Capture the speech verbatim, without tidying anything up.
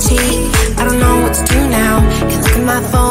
my teeth. I don't know what to do now. Can't look at my phone.